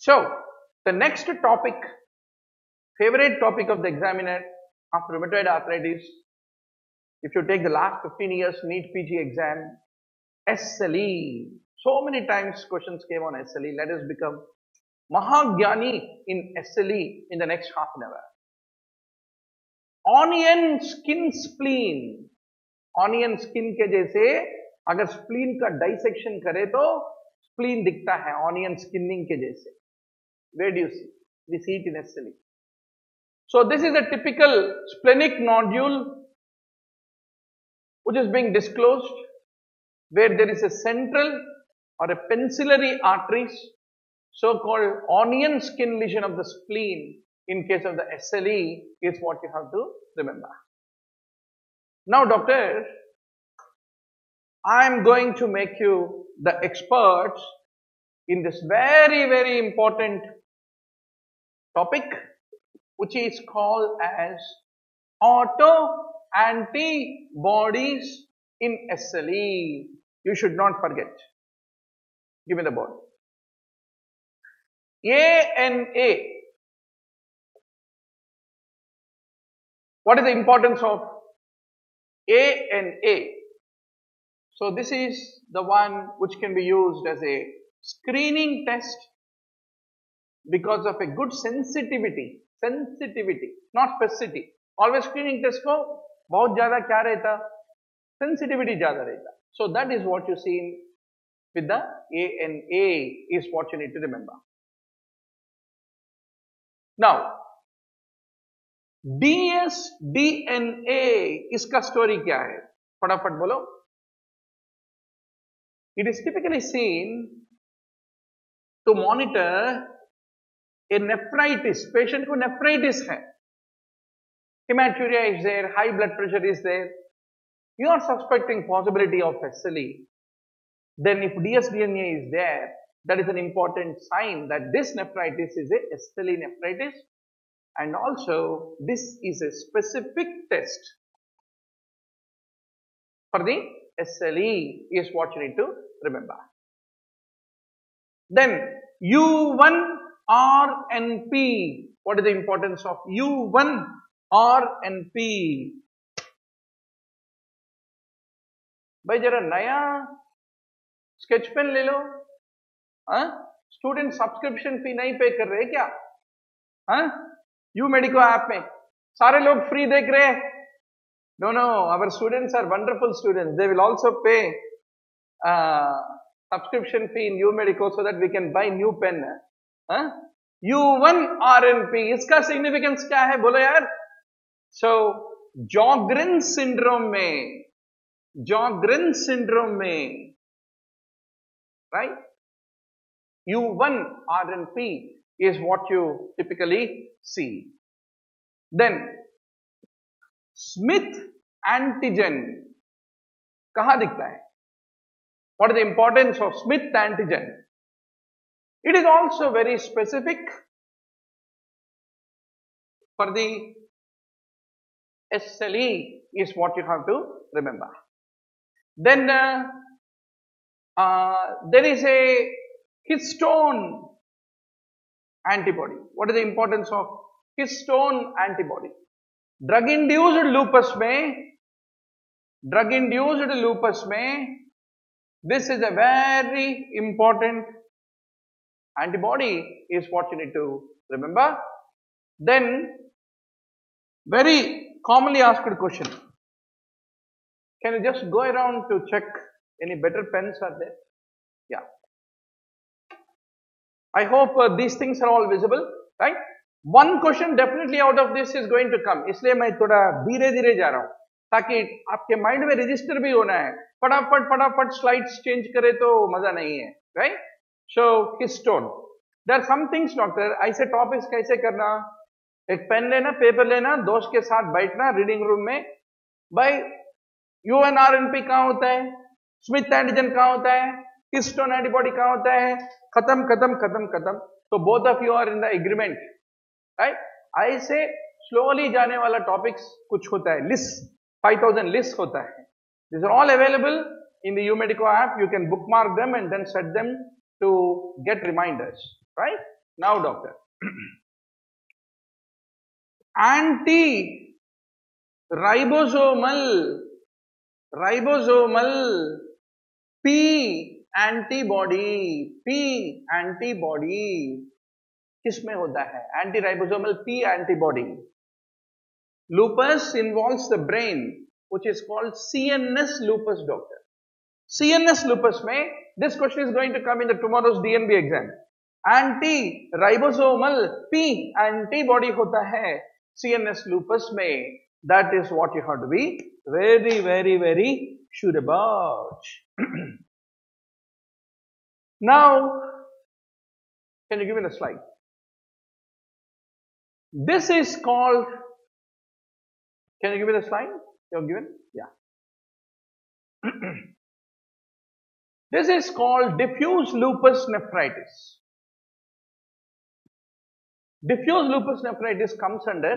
So, the next topic, favorite topic of the examiner of rheumatoid arthritis, if you take the last 15 years NEET PG exam, SLE, so many times questions came on SLE. Let us become Mahagyani in SLE in the next half an hour. Onion skin spleen, onion skin के जैसे अगर spleen का dissection करे तो spleen दिखता है onion skinning के जैसे. Where do you see? We see it in SLE. So this is a typical splenic nodule which is being disclosed where there is a central or a pencillary arteries, so-called onion skin lesion of the spleen in case of the SLE is what you have to remember. Now, doctor, I am going to make you the experts in this very, very important topic, which is called as autoantibodies in SLE. You should not forget. Give me the board. ANA. What is the importance of ANA? So this is the one which can be used as a screening test because of a good sensitivity. Sensitivity, not specificity. Always screening test ko bahut zyada kya rehta? Sensitivity zyada rehta. So that is what you see with the ANA is what you need to remember. Now, DS-DNA, iska story kya hai? Padafat bolo. It is typically seen to monitor a nephritis. Patient ko nephritis hai. Hematuria is there, high blood pressure is there. You are suspecting possibility of SLE. Then if DS-DNA is there, that is an important sign that this nephritis is a SLE nephritis, and also this is a specific test for the SLE is what you need to remember. Then U1 RNP. What is the importance of U1 RNP? Bhai jara naya sketch pen le lo. Student subscription fee नहीं पे कर रहे क्या? UMedico app में सारे लोग free देख रहे हैं. No, our students are wonderful students. They will also pay subscription fee in UMedico so that we can buy new pen. U1 RNP. इसका significance क्या है? बोलो यार. So Sjögren's syndrome में, right? U1 RNP is what you typically see. Then, Smith antigen. Kaha dikhta hai? What is the importance of Smith antigen? It is also very specific for the SLE is what you have to remember. Then, there is a histone antibody. What is the importance of histone antibody? Drug induced lupus mein, this is a very important antibody is what you need to remember. Then very commonly asked question. Can you just go around to check any better pens are there? Yeah. I hope these things are all visible, right? One question definitely out of this is going to come. इसलिए मैं थोड़ा धीरे-धीरे जा रहा हूँ, ताकि आपके mind में register भी होना है. फटाफट slides change करे तो मजा नहीं है, right? So histone. There are some things, doctor. ऐसे topics कैसे करना? एक pen लेना, paper लेना, दोस्त के साथ बैठना reading room में. भाई U1 RNP कहाँ होता है? Smith antigen कहाँ होता है? Histone antibody कहाँ होता है? खत्म. So both of you are in the agreement, right? ऐसे slowly जाने वाला topics कुछ होता है. List 5000 list होता है. These are all available in the UMedico app. You can bookmark them and then set them to get reminders, right? Now, doctor, anti-ribosomal P antibody, किसमें होता है? Anti-ribosomal P antibody. Lupus involves the brain, which is called CNS lupus, doctor. CNS lupus में, this question is going to come in the tomorrow's DNB exam. Anti-ribosomal P antibody होता है CNS lupus में. That is what you have to be very, very, very sure about. Now, can you give me the slide? This is called, can you give me the slide? You have given? Yeah. This is called diffuse lupus nephritis. Diffuse lupus nephritis comes under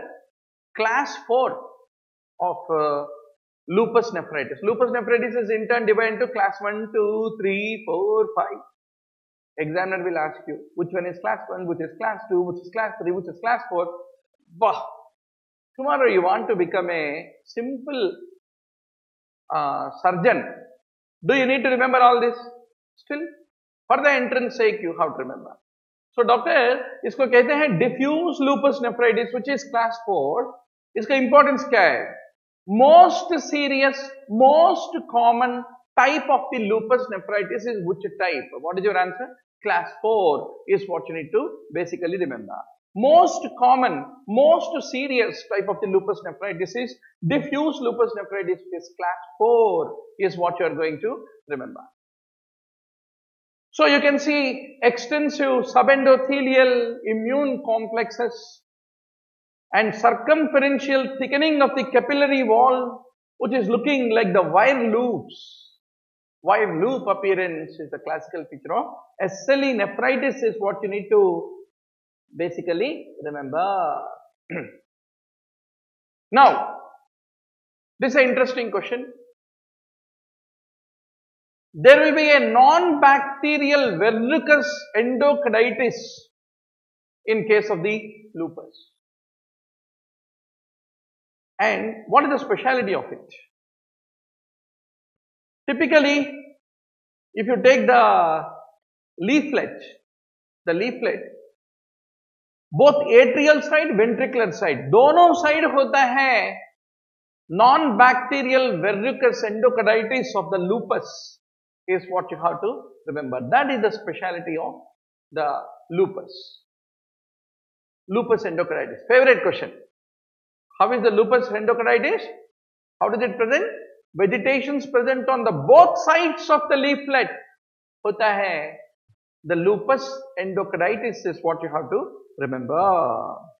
class 4 of lupus nephritis. Lupus nephritis is in turn divided into class 1, 2, 3, 4, 5. Examiner will ask you which one is class 1, which is class 2, which is class 3, which is class 4. Bah! Tomorrow you want to become a simple surgeon. Do you need to remember all this? Still, for the entrance sake you have to remember. So doctor, इसको कहते हैं diffuse lupus nephritis, which is class 4. इसका importance क्या है? Most serious, most common type of the lupus nephritis is which type? What is your answer? Class 4 is what you need to basically remember. Most common, most serious type of the lupus nephritis is diffuse lupus nephritis, which is class 4 is what you are going to remember. So you can see extensive subendothelial immune complexes and circumferential thickening of the capillary wall, which is looking like the wire loops. Wire loop appearance is the classical picture of SLE nephritis is what you need to basically remember. Now, this is an interesting question. There will be a non-bacterial verrucous endocarditis in case of the lupus. And what is the speciality of it? Typically, if you take the leaflet, both atrial side, ventricular side, दोनों side होता है non-bacterial verrucous endocarditis of the lupus is what you have to remember. That is the speciality of the lupus. Lupus endocarditis. Favorite question. How is the lupus endocarditis? How does it present? Vegetations present on the both sides of the leaflet होता है. The lupus endocarditis is what you have to remember.